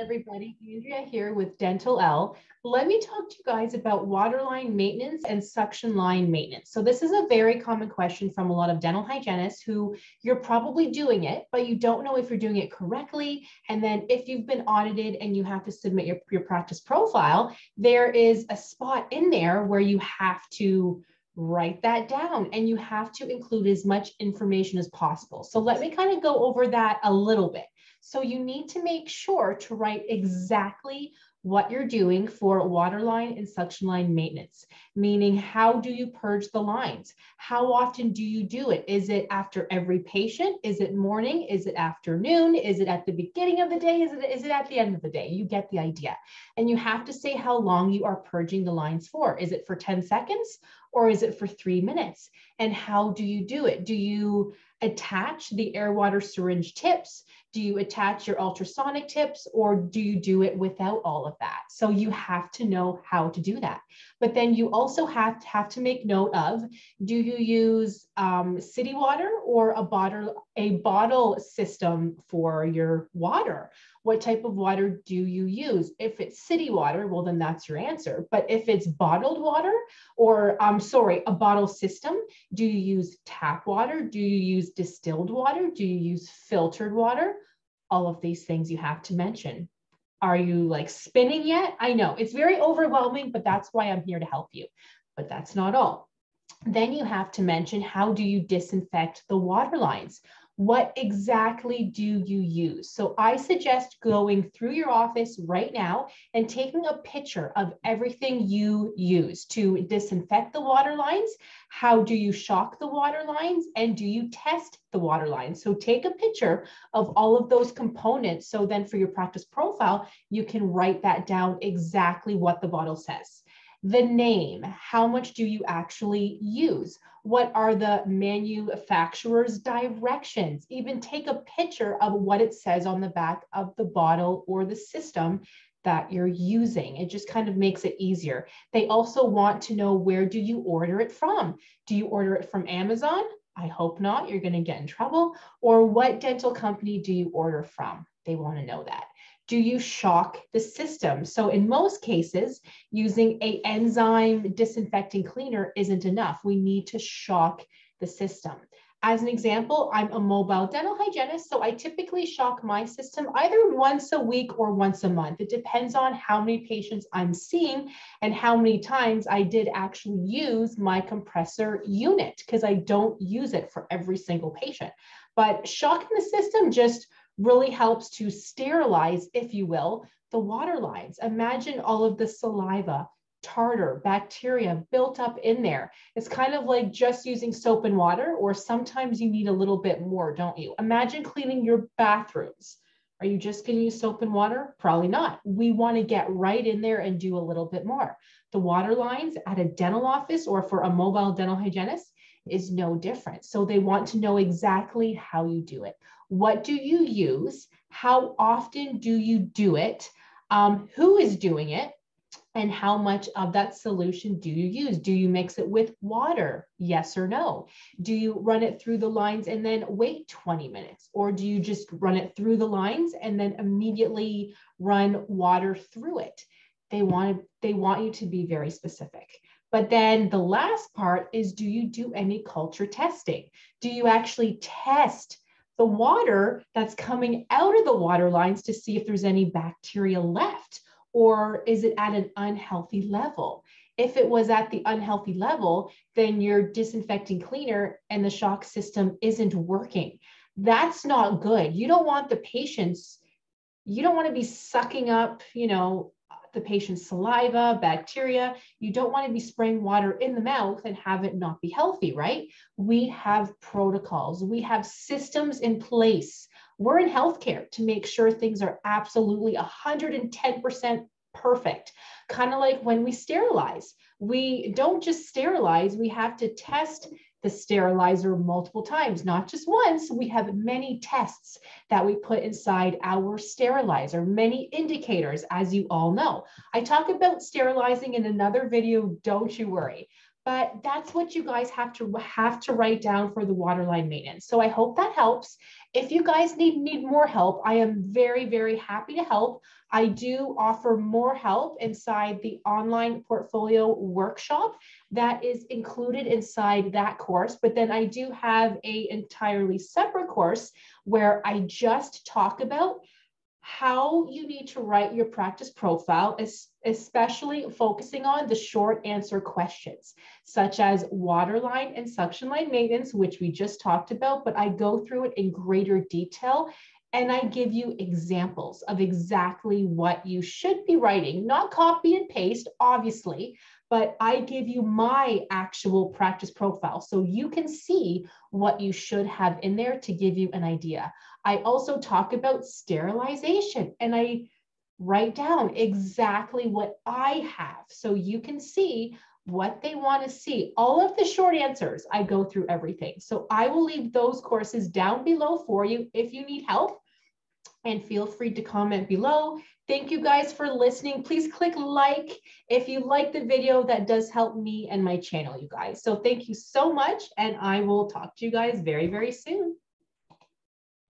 Everybody, Andrea here with Dental L. Let me talk to you guys about waterline maintenance and suction line maintenance. So this is a very common question from a lot of dental hygienists who you're probably doing it, but you don't know if you're doing it correctly. And then if you've been audited and you have to submit your practice profile, there is a spot in there where you have to write that down and you have to include as much information as possible. So let me kind of go over that a little bit. So you need to make sure to write exactly what you're doing for waterline and suction line maintenance, meaning how do you purge the lines? How often do you do it? Is it after every patient? Is it morning? Is it afternoon? Is it at the beginning of the day? Is it at the end of the day? You get the idea. And you have to say how long you are purging the lines for. Is it for 10 seconds or is it for 3 minutes? And how do you do it? Do you attach the air water syringe tips? Do you attach your ultrasonic tips or do you do it without all of that? So you have to know how to do that. But then you also have to make note of, do you use city water or a bottle system for your water? What type of water do you use? If it's city water, well, then that's your answer. But if it's bottled water or, a bottle system, do you use tap water? Do you use distilled water? Do you use filtered water? All of these things you have to mention. Are you like spinning yet? I know it's very overwhelming, but that's why I'm here to help you. But that's not all. Then you have to mention, how do you disinfect the water lines? What exactly do you use? So I suggest going through your office right now and taking a picture of everything you use to disinfect the water lines. How do you shock the water lines? And do you test the water lines? So take a picture of all of those components. So then for your practice profile, you can write that down exactly what the bottle says. The name, how much do you actually use? What are the manufacturer's directions? Even take a picture of what it says on the back of the bottle or the system that you're using. It just kind of makes it easier. They also want to know, where do you order it from? Do you order it from Amazon? I hope not, you're going to get in trouble. Or what dental company do you order from? They want to know that. Do you shock the system? So in most cases, using an enzyme disinfecting cleaner isn't enough. We need to shock the system. As an example, I'm a mobile dental hygienist, so I typically shock my system either once a week or once a month. It depends on how many patients I'm seeing and how many times I did actually use my compressor unit, because I don't use it for every single patient. But shocking the system just really helps to sterilize, if you will, the water lines. Imagine all of the saliva, tartar, bacteria built up in there. It's kind of like just using soap and water, or sometimes you need a little bit more, don't you? Imagine cleaning your bathrooms. Are you just going to use soap and water? Probably not. We want to get right in there and do a little bit more. The water lines at a dental office or for a mobile dental hygienist is no different. So they want to know exactly how you do it. What do you use? How often do you do it? Who is doing it? And how much of that solution do you use? Do you mix it with water? Yes or no? Do you run it through the lines and then wait 20 minutes? Or do you just run it through the lines and then immediately run water through it? They want you to be very specific. But then the last part is, do you do any culture testing? Do you actually test the water that's coming out of the water lines to see if there's any bacteria left? Or is it at an unhealthy level? If it was at the unhealthy level, then your disinfecting cleaner and the shock system isn't working. That's not good. You don't want the patients, you don't want to be sucking up, the patient's saliva, bacteria. You don't want to be spraying water in the mouth and have it not be healthy, right? We have protocols. We have systems in place. We're in healthcare to make sure things are absolutely 110% perfect. Kind of like when we sterilize. We don't just sterilize. We have to test the sterilizer multiple times, not just once. We have many tests that we put inside our sterilizer, many indicators, as you all know. I talk about sterilizing in another video, don't you worry. But that's what you guys have to write down for the waterline maintenance. So I hope that helps. If you guys need more help, I am very, very happy to help. I do offer more help inside the online portfolio workshop that is included inside that course. But then I do have an entirely separate course where I just talk about how you need to write your practice profile, especially focusing on the short answer questions, such as waterline and suction line maintenance, which we just talked about, but I go through it in greater detail and I give you examples of exactly what you should be writing, not copy and paste, obviously, but I give you my actual practice profile so you can see what you should have in there to give you an idea. I also talk about sterilization and I write down exactly what I have so you can see what they want to see. All of the short answers, I go through everything. So I will leave those courses down below for you if you need help. And feel free to comment below. Thank you guys for listening. Please click like if you like the video. That does help me and my channel, you guys. So thank you so much. And I will talk to you guys very, very soon.